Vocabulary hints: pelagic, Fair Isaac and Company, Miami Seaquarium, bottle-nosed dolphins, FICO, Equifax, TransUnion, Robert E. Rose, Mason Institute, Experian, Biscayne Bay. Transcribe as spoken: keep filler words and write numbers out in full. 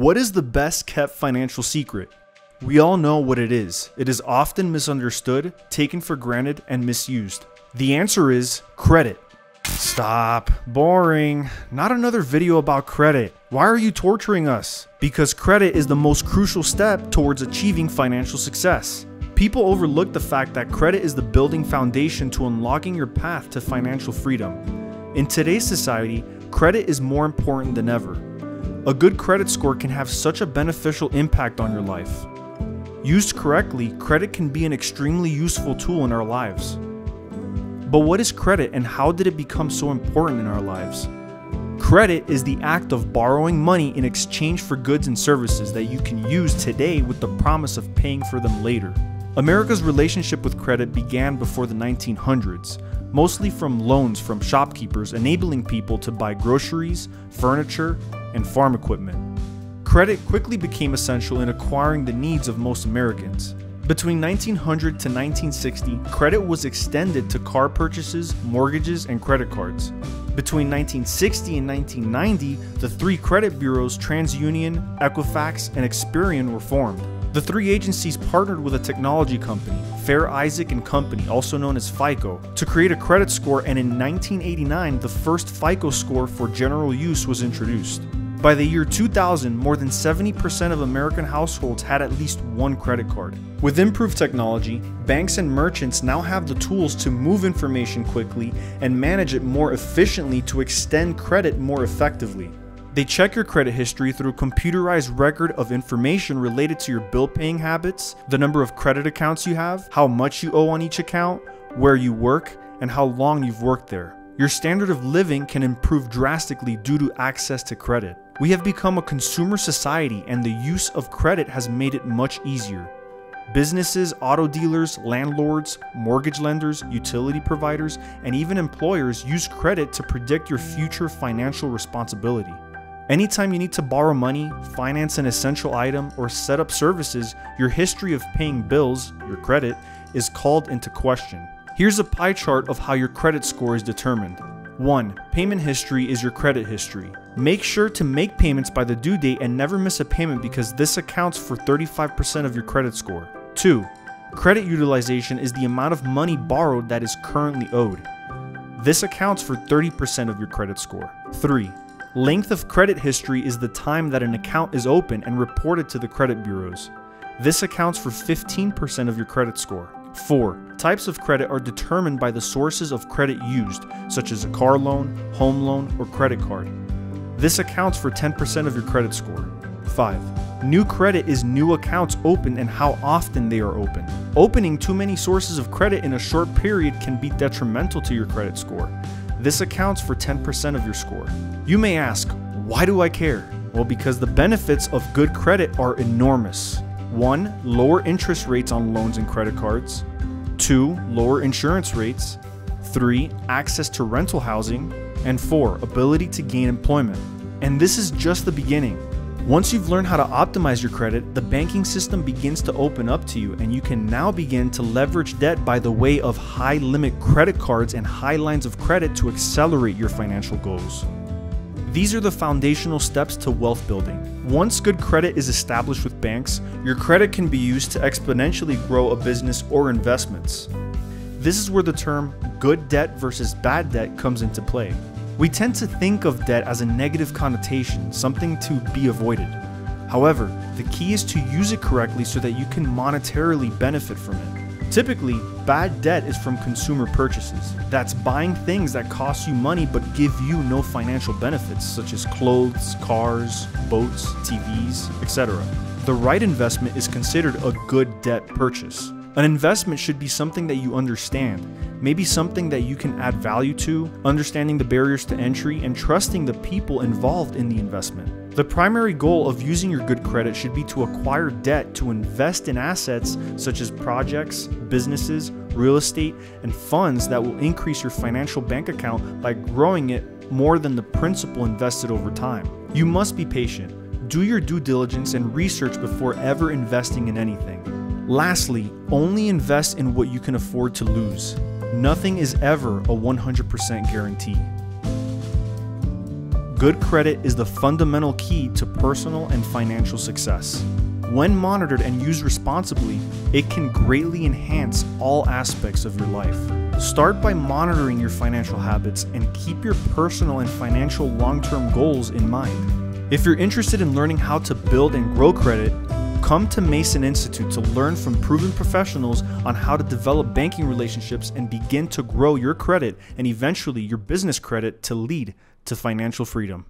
What is the best kept financial secret? We all know what it is. It is often misunderstood, taken for granted, and misused. The answer is credit. Stop. Boring. Not another video about credit. Why are you torturing us? Because credit is the most crucial step towards achieving financial success. People overlook the fact that credit is the building foundation to unlocking your path to financial freedom. In today's society, credit is more important than ever. A good credit score can have such a beneficial impact on your life. Used correctly, credit can be an extremely useful tool in our lives. But what is credit and how did it become so important in our lives? Credit is the act of borrowing money in exchange for goods and services that you can use today with the promise of paying for them later. America's relationship with credit began before the nineteen hundreds, mostly from loans from shopkeepers enabling people to buy groceries, furniture, and farm equipment. Credit quickly became essential in acquiring the needs of most Americans. Between nineteen hundred to nineteen sixty, credit was extended to car purchases, mortgages, and credit cards. Between nineteen sixty and nineteen ninety, the three credit bureaus TransUnion, Equifax, and Experian were formed. The three agencies partnered with a technology company, Fair Isaac and Company, also known as FICO, to create a credit score, and in nineteen eighty-nine, the first FICO score for general use was introduced. By the year two thousand, more than seventy percent of American households had at least one credit card. With improved technology, banks and merchants now have the tools to move information quickly and manage it more efficiently to extend credit more effectively. They check your credit history through a computerized record of information related to your bill-paying habits, the number of credit accounts you have, how much you owe on each account, where you work, and how long you've worked there. Your standard of living can improve drastically due to access to credit. We have become a consumer society, and the use of credit has made it much easier. Businesses, auto dealers, landlords, mortgage lenders, utility providers, and even employers use credit to predict your future financial responsibility. Anytime you need to borrow money, finance an essential item, or set up services, your history of paying bills, your credit, is called into question. Here's a pie chart of how your credit score is determined. one. Payment history is your credit history. Make sure to make payments by the due date and never miss a payment, because this accounts for thirty-five percent of your credit score. two. Credit utilization is the amount of money borrowed that is currently owed. This accounts for thirty percent of your credit score. three. Length of credit history is the time that an account is open and reported to the credit bureaus. This accounts for fifteen percent of your credit score. four. Types of credit are determined by the sources of credit used, such as a car loan, home loan, or credit card. This accounts for ten percent of your credit score. five. New credit is new accounts opened and how often they are open. Opening too many sources of credit in a short period can be detrimental to your credit score. This accounts for ten percent of your score. You may ask, why do I care? Well, because the benefits of good credit are enormous. one. Lower interest rates on loans and credit cards. two. Lower insurance rates. three. Access to rental housing. And four. Ability to gain employment. And this is just the beginning. Once you've learned how to optimize your credit, the banking system begins to open up to you, and you can now begin to leverage debt by the way of high-limit credit cards and high lines of credit to accelerate your financial goals. These are the foundational steps to wealth building. Once good credit is established with banks, your credit can be used to exponentially grow a business or investments. This is where the term good debt versus bad debt comes into play. We tend to think of debt as a negative connotation, something to be avoided. However, the key is to use it correctly so that you can monetarily benefit from it. Typically, bad debt is from consumer purchases. That's buying things that cost you money but give you no financial benefits, such as clothes, cars, boats, T Vs, et cetera. The right investment is considered a good debt purchase. An investment should be something that you understand, maybe something that you can add value to, understanding the barriers to entry, and trusting the people involved in the investment. The primary goal of using your good credit should be to acquire debt to invest in assets such as projects, businesses, real estate, and funds that will increase your financial bank account by growing it more than the principal invested over time. You must be patient. Do your due diligence and research before ever investing in anything. Lastly, only invest in what you can afford to lose. Nothing is ever a one hundred percent guarantee. Good credit is the fundamental key to personal and financial success. When monitored and used responsibly, it can greatly enhance all aspects of your life. Start by monitoring your financial habits and keep your personal and financial long-term goals in mind. If you're interested in learning how to build and grow credit, come to Mason Institute to learn from proven professionals on how to develop banking relationships and begin to grow your credit and eventually your business credit to lead to financial freedom.